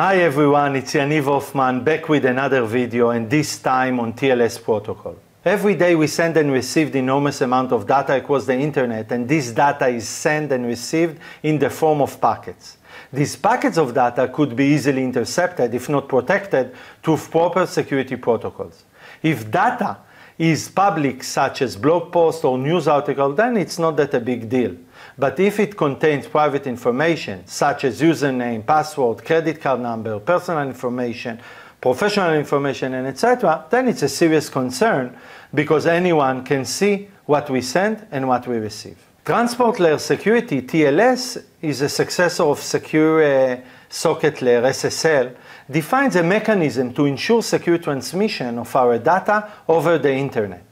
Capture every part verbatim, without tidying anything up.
Hi everyone, it's Yaniv Hoffman back with another video, and this time on T L S protocol. Every day we send and receive the enormous amount of data across the internet, and this data is sent and received in the form of packets. These packets of data could be easily intercepted, if not protected, through proper security protocols. If data is public, such as blog posts or news articles, then it's not that a big deal. But if it contains private information, such as username, password, credit card number, personal information, professional information, and et cetera, then it's a serious concern, because anyone can see what we send and what we receive. Transport layer security, T L S, is a successor of secure uh, socket layer, S S L, defines a mechanism to ensure secure transmission of our data over the internet.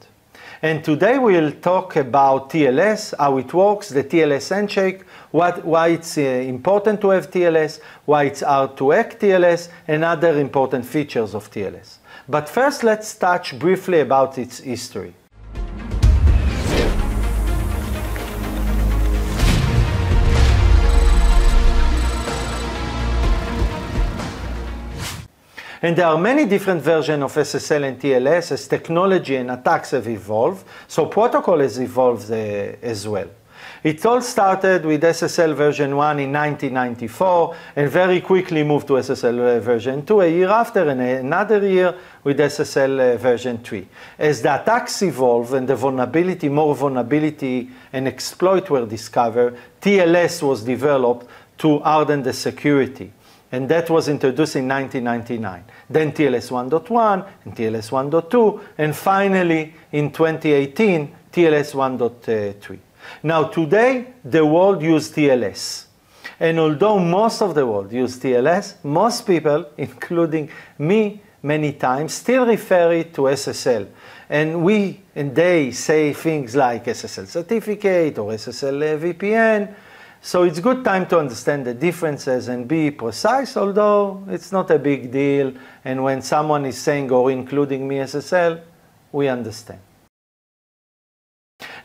And today we'll talk about T L S, how it works, the T L S handshake, what, why it's uh, important to have T L S, why it's hard to hack T L S, and other important features of T L S. But first, let's touch briefly about its history. And there are many different versions of S S L and T L S as technology and attacks have evolved, so protocol has evolved uh, as well. It all started with S S L version one in nineteen ninety-four, and very quickly moved to S S L version two a year after, and another year with S S L version three. As the attacks evolved and the vulnerability, more vulnerability and exploit were discovered, T L S was developed to harden the security. And that was introduced in nineteen ninety-nine. Then T L S one point one and T L S one point two, and finally in twenty eighteen T L S one point three. Now today the world uses T L S, and although most of the world uses T L S, most people, including me, many times still refer it to S S L, and we and they say things like S S L certificate or S S L V P N. So it's good time to understand the differences and be precise, although it's not a big deal, and when someone is saying or including me S S L, we understand.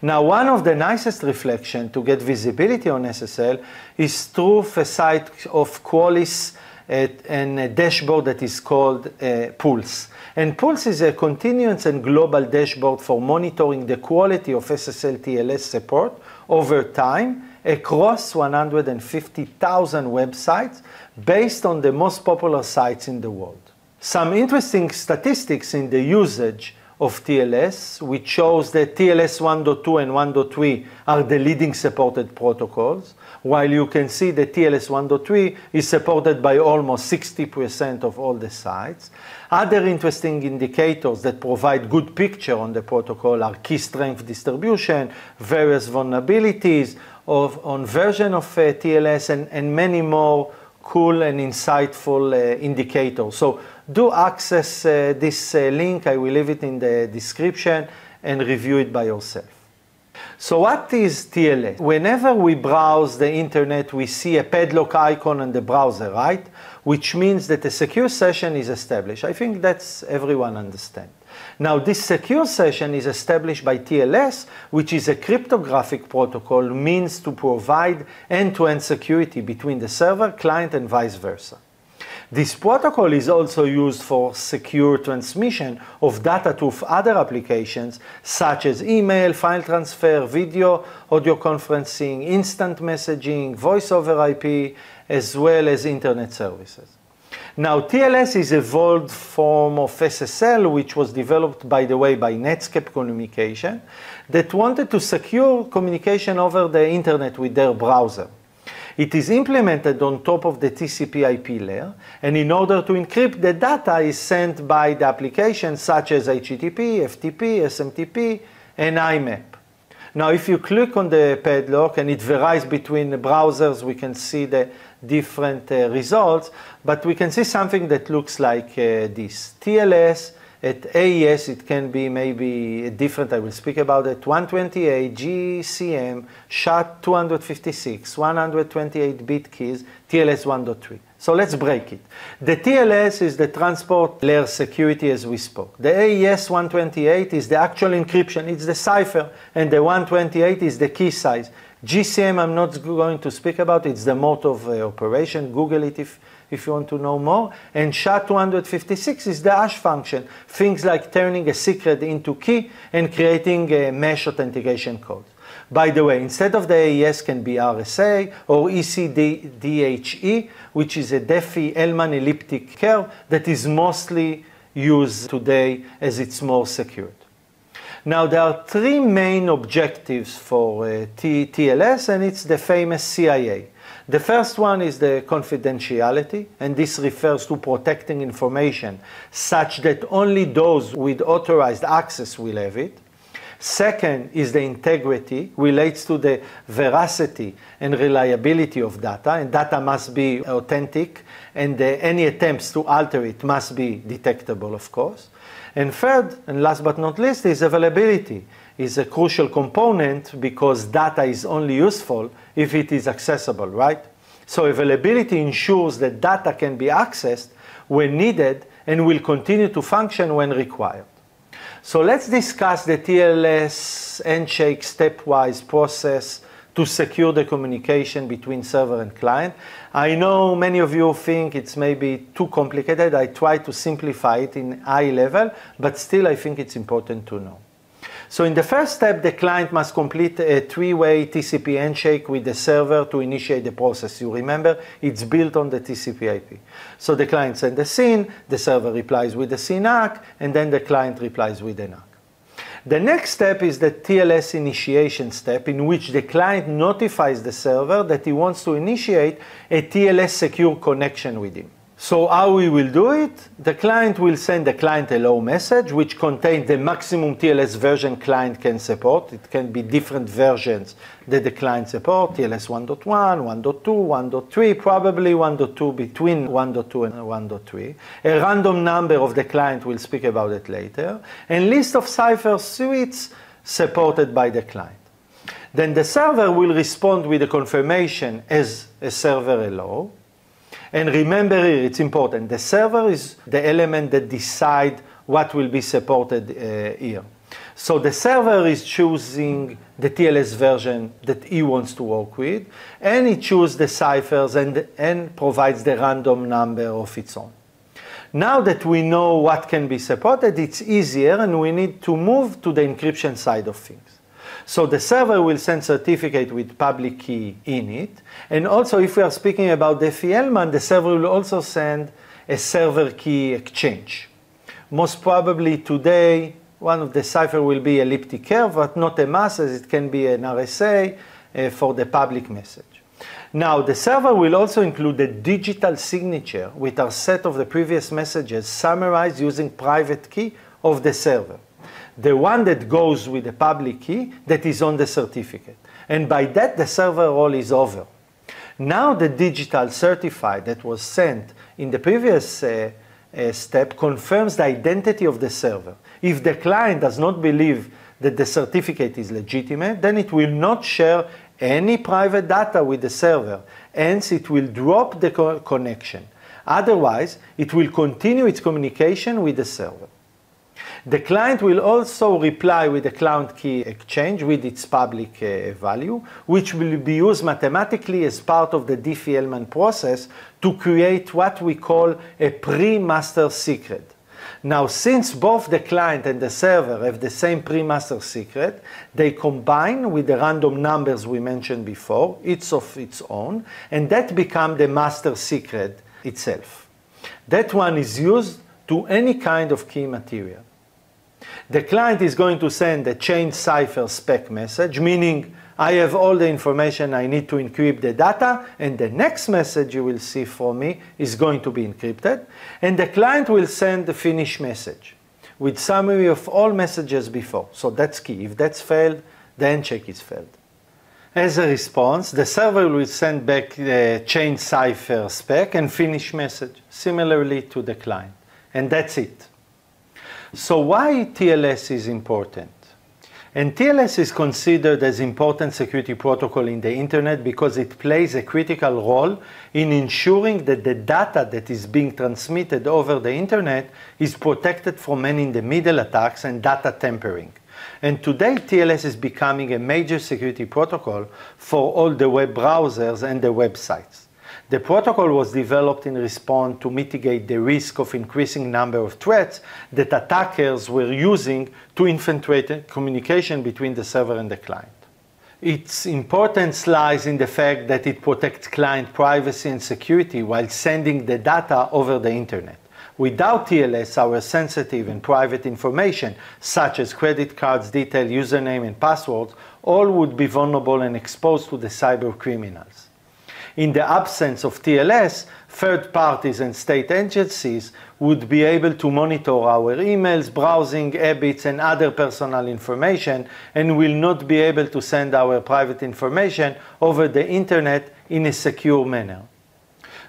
Now, one of the nicest reflections to get visibility on S S L is through a site of Qualys at, and a dashboard that is called uh, Pulse. And Pulse is a continuous and global dashboard for monitoring the quality of S S L T L S support over time, across one hundred fifty thousand websites based on the most popular sites in the world. Some interesting statistics in the usage of T L S, which shows that T L S one point two and one point three are the leading supported protocols, while you can see that T L S one point three is supported by almost sixty percent of all the sites. Other interesting indicators that provide good picture on the protocol are key strength distribution, various vulnerabilities, Of, on version of uh, T L S, and, and many more cool and insightful uh, indicators. So do access uh, this uh, link. I will leave it in the description, and review it by yourself. So what is T L S? Whenever we browse the internet, we see a padlock icon on the browser, right? Which means that a secure session is established. I think that's everyone understands. Now, this secure session is established by T L S, which is a cryptographic protocol, means to provide end-to-end security between the server, client, and vice versa. This protocol is also used for secure transmission of data to other applications, such as email, file transfer, video, audio conferencing, instant messaging, voice over I P, as well as internet services. Now, T L S is an evolved form of S S L, which was developed, by the way, by Netscape Communication, that wanted to secure communication over the internet with their browser. It is implemented on top of the T C P I P layer, and in order to encrypt the data is sent by the applications such as H T T P, F T P, S M T P, and I M A P. Now, if you click on the padlock, and it varies between the browsers, we can see the different uh, results, but we can see something that looks like uh, this. T L S at A E S, it can be maybe different, I will speak about it, one twenty-eight, G C M, S H A two fifty-six, one twenty-eight bit keys, T L S one point three. So let's break it. The T L S is the transport layer security as we spoke. The A E S one twenty-eight is the actual encryption, it's the cipher, and the one twenty-eight is the key size. G C M I'm not going to speak about, it's the mode of uh, operation. Google it if, if you want to know more. And S H A two fifty-six is the hash function, things like turning a secret into key and creating a mesh authentication code. By the way, instead of the A E S can be R S A or E C D H E, which is a Diffie-Hellman elliptic curve that is mostly used today as it's more secured. Now, there are three main objectives for uh, T L S, and it's the famous C I A. The first one is the confidentiality, and this refers to protecting information such that only those with authorized access will have it. Second is the integrity, relates to the veracity and reliability of data, and data must be authentic, and uh, any attempts to alter it must be detectable, of course. And third, and last but not least, is availability. It's a crucial component because data is only useful if it is accessible, right? So availability ensures that data can be accessed when needed and will continue to function when required. So let's discuss the T L S handshake stepwise process to secure the communication between server and client. I know many of you think it's maybe too complicated. I try to simplify it in high level, but still I think it's important to know. So in the first step, the client must complete a three-way T C P handshake with the server to initiate the process. You remember, it's built on the T C P I P. So the client sends the S Y N, the server replies with the S Y N A C, and then the client replies with the N A C. The next step is the T L S initiation step, in which the client notifies the server that he wants to initiate a T L S secure connection with him. So how we will do it? The client will send the client hello message, which contains the maximum T L S version client can support. It can be different versions that the client support, T L S one point one, one point two, one point three, probably one point two, between one point two and one point three. A random number of the client, we'll speak about it later, and list of cipher suites supported by the client. Then the server will respond with a confirmation as a server hello. And remember here, it's important, the server is the element that decides what will be supported uh, here. So the server is choosing the T L S version that he wants to work with, and he chooses the ciphers and, and provides the random number of its own. Now that we know what can be supported, it's easier, and we need to move to the encryption side of things. So the server will send certificate with public key in it. And also, if we are speaking about Diffie-Hellman, the server will also send a server key exchange. Most probably today, one of the cipher will be elliptic curve, but not a mass, as it can be an R S A uh, for the public message. Now, the server will also include the digital signature with our set of the previous messages summarized using private key of the server. The one that goes with the public key that is on the certificate. And by that, the server role is over. Now the digital certificate that was sent in the previous uh, uh, step confirms the identity of the server. If the client does not believe that the certificate is legitimate, then it will not share any private data with the server. Hence, it will drop the co- connection. Otherwise, it will continue its communication with the server. The client will also reply with the client key exchange with its public uh, value, which will be used mathematically as part of the Diffie-Hellman process to create what we call a pre-master secret. Now, since both the client and the server have the same pre-master secret, they combine with the random numbers we mentioned before, each of its own, and that becomes the master secret itself. That one is used to any kind of key material. The client is going to send a change cipher spec message, meaning I have all the information I need to encrypt the data, and the next message you will see from me is going to be encrypted. And the client will send the finish message with summary of all messages before. So that's key. If that's failed, the handshake is failed. As a response, the server will send back the change cipher spec and finish message, similarly to the client. And that's it. So why T L S is important? And T L S is considered as an important security protocol in the internet because it plays a critical role in ensuring that the data that is being transmitted over the internet is protected from man-in-the-middle attacks and data tampering. And today T L S is becoming a major security protocol for all the web browsers and the websites. The protocol was developed in response to mitigate the risk of increasing number of threats that attackers were using to infiltrate communication between the server and the client. Its importance lies in the fact that it protects client privacy and security while sending the data over the internet. Without T L S, our sensitive and private information, such as credit cards, detail, username, and passwords, all would be vulnerable and exposed to the cyber criminals. In the absence of T L S, third parties and state agencies would be able to monitor our emails, browsing habits, and other personal information, and will not be able to send our private information over the internet in a secure manner.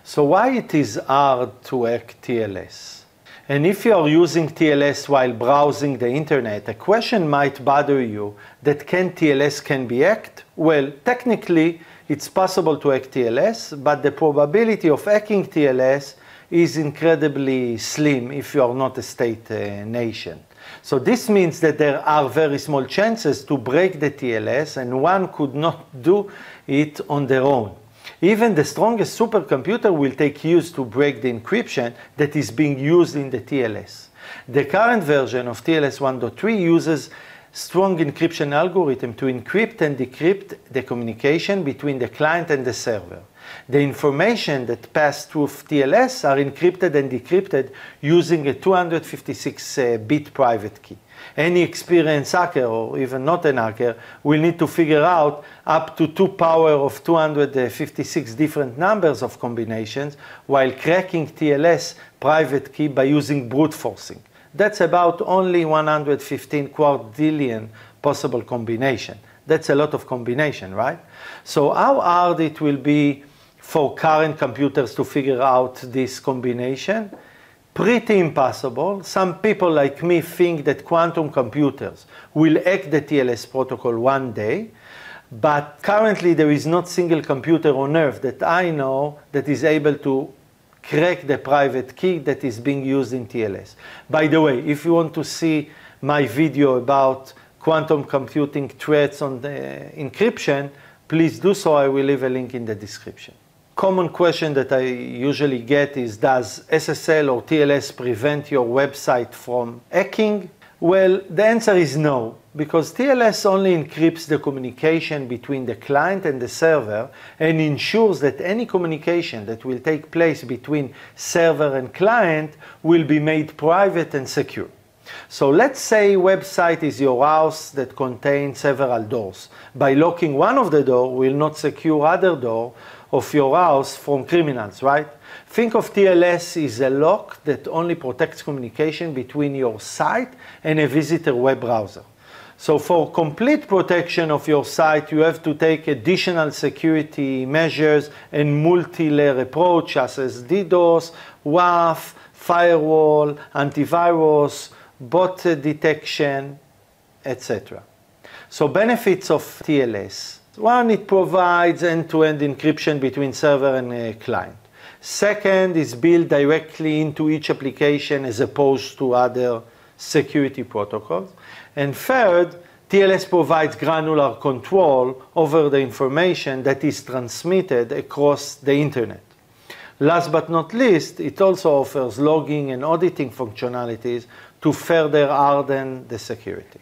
So why it is hard to hack T L S? And if you are using T L S while browsing the internet, a question might bother you that can T L S can be hacked? Well, technically it's possible to hack T L S, but the probability of hacking T L S is incredibly slim if you are not a state uh, nation. So this means that there are very small chances to break the T L S, and one could not do it on their own. Even the strongest supercomputer will take years to break the encryption that is being used in the T L S. The current version of T L S one point three uses strong encryption algorithm to encrypt and decrypt the communication between the client and the server. The information that passed through T L S are encrypted and decrypted using a two hundred fifty-six bit private key. Any experienced hacker, or even not an hacker, will need to figure out up to two power of two hundred fifty-six different numbers of combinations while cracking T L S private key by using brute forcing. That's about only one hundred fifteen quadrillion possible combination. That's a lot of combination, right? So how hard it will be for current computers to figure out this combination? Pretty impossible. Some people like me think that quantum computers will hack the T L S protocol one day, but currently there is not a single computer on earth that I know that is able to crack the private key that is being used in T L S. By the way, if you want to see my video about quantum computing threats on the encryption, please do so. I will leave a link in the description. Common question that I usually get is, does S S L or T L S prevent your website from hacking? Well, the answer is no, because T L S only encrypts the communication between the client and the server and ensures that any communication that will take place between server and client will be made private and secure. So let's say website is your house that contains several doors. By locking one of the doors, will not secure other door of your house from criminals, right? Think of T L S as a lock that only protects communication between your site and a visitor web browser. So for complete protection of your site, you have to take additional security measures and multi-layer approach such as DDoS, W A F, firewall, antivirus, bot detection, et cetera. So benefits of T L S. One, it provides end-to-end encryption between server and uh, client. Second, it's built directly into each application as opposed to other security protocols. And third, T L S provides granular control over the information that is transmitted across the internet. Last but not least, it also offers logging and auditing functionalities to further harden the security.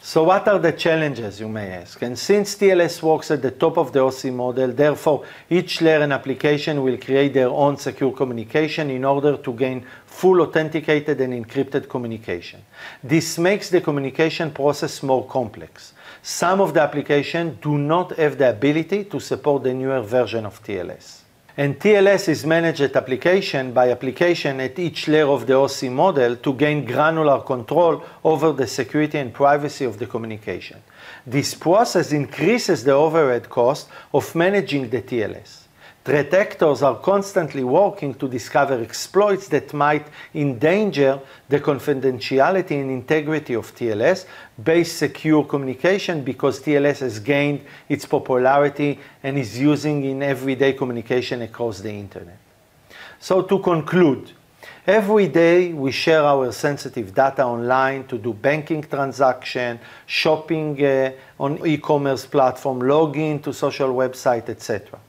So what are the challenges, you may ask? And since T L S works at the top of the O S I model, therefore each layer and application will create their own secure communication in order to gain full authenticated and encrypted communication. This makes the communication process more complex. Some of the applications do not have the ability to support the newer version of T L S. And T L S is managed at application by application at each layer of the O S I model to gain granular control over the security and privacy of the communication. This process increases the overhead cost of managing the T L S. Threat actors are constantly working to discover exploits that might endanger the confidentiality and integrity of T L S-based secure communication, because T L S has gained its popularity and is using in everyday communication across the internet. So to conclude, every day we share our sensitive data online to do banking transactions, shopping uh, on e-commerce platform, login to social website, et cetera.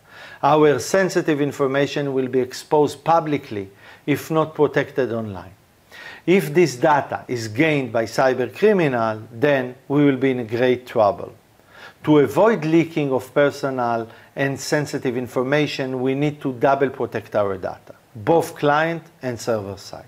our sensitive information will be exposed publicly if not protected online. If this data is gained by cyber criminal, then we will be in great trouble. To avoid leaking of personal and sensitive information, we need to double protect our data, both client and server side.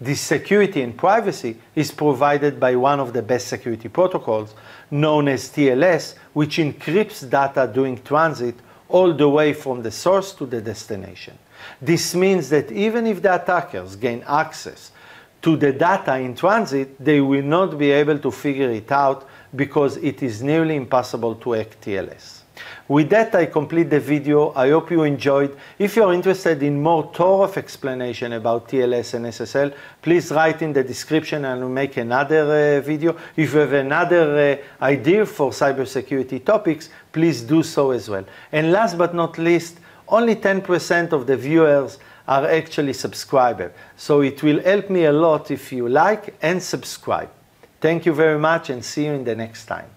This security and privacy is provided by one of the best security protocols, known as T L S, which encrypts data during transit all the way from the source to the destination. This means that even if the attackers gain access to the data in transit, they will not be able to figure it out because it is nearly impossible to hack T L S. With that, I complete the video. I hope you enjoyed. If you're interested in more thorough explanation about T L S and S S L, please write in the description and I'll make another uh, video. If you have another uh, idea for cybersecurity topics, please do so as well. And last but not least, only ten percent of the viewers are actually subscribers, so it will help me a lot if you like and subscribe. Thank you very much and see you in the next time.